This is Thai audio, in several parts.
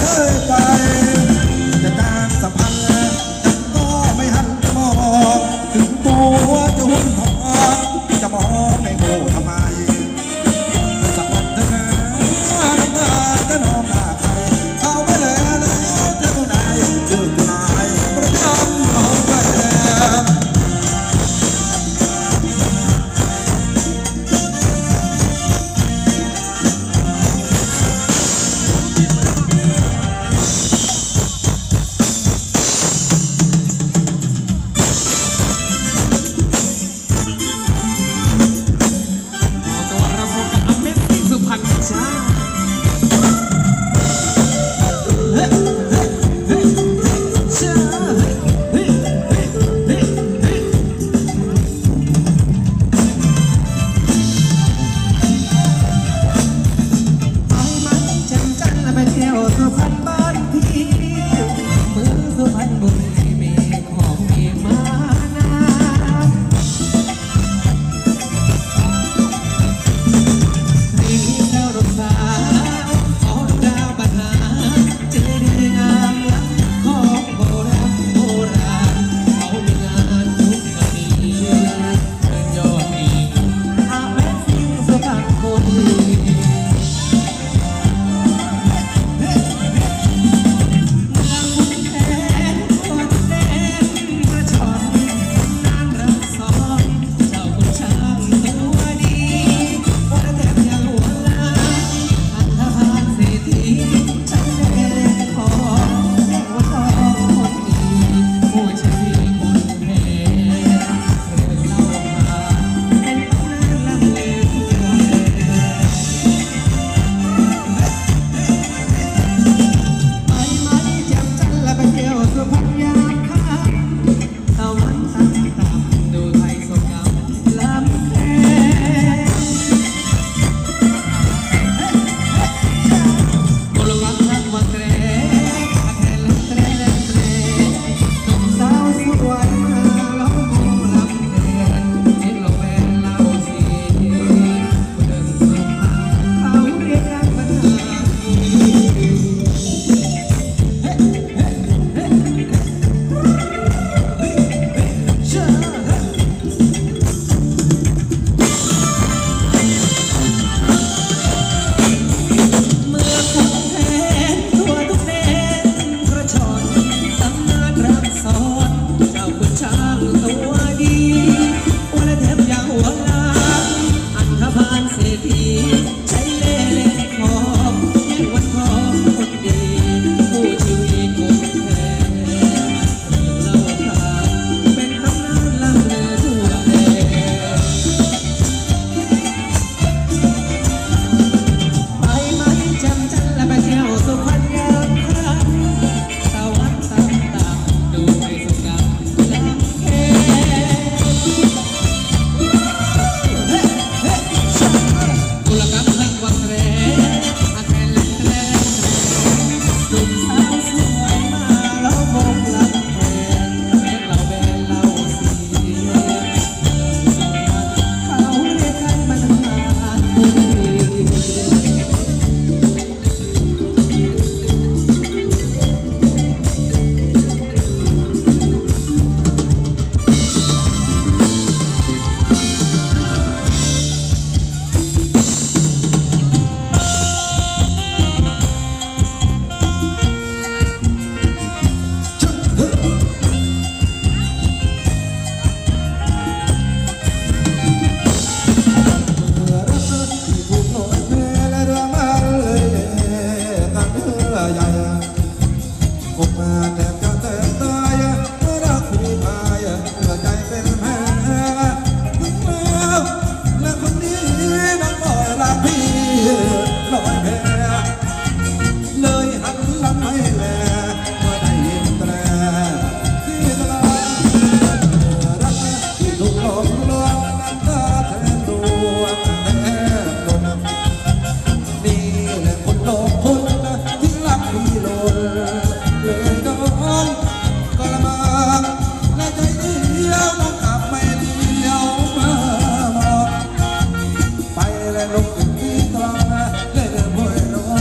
Look at me, darling, let it burn on.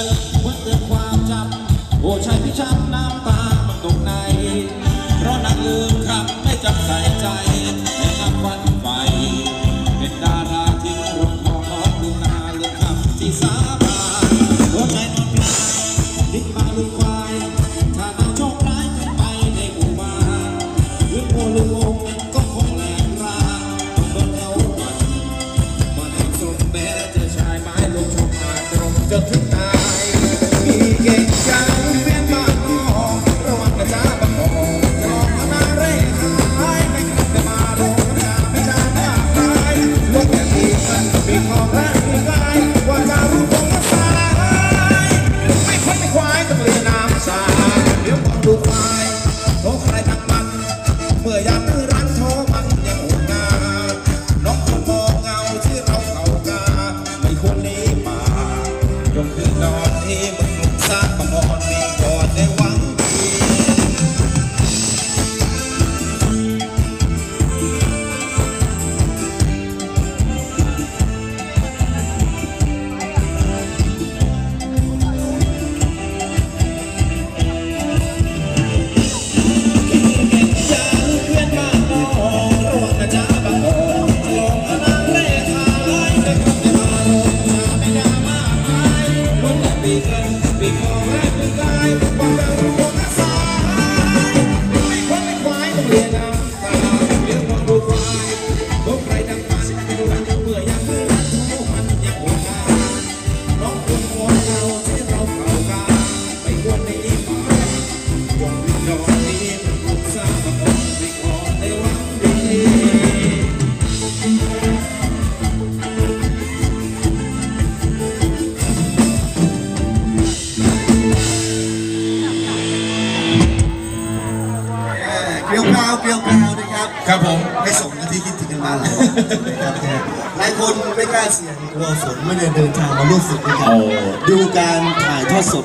อนที่มืดเตือนความจำโอ้ชายพี่ช้ำน้ำตามันตกในเพราะนักลืมคำไม่จำใส่ใจในน้ำวันไฟเป็นดาราที่รดน้ำน้ำลืมนาลืมคำที่สาบานหัวใจนอนปลายดิ้นมาลืมควายถ้าทางโชคร้ายจะไปในหมู่บ้านลืมโอลืมโอก็คงแหลกร้างต้องเบิกเอาวันมาทำสมแม้เจอชายไม้ลงชกมาตรงจะถึงตายมีเก่งจังหลายคนไม่กล้าเสี่ยงกลัวฝนไม่ได้เดินทางมาร่วมศึกด้วยกันดูการถ่ายทอดสด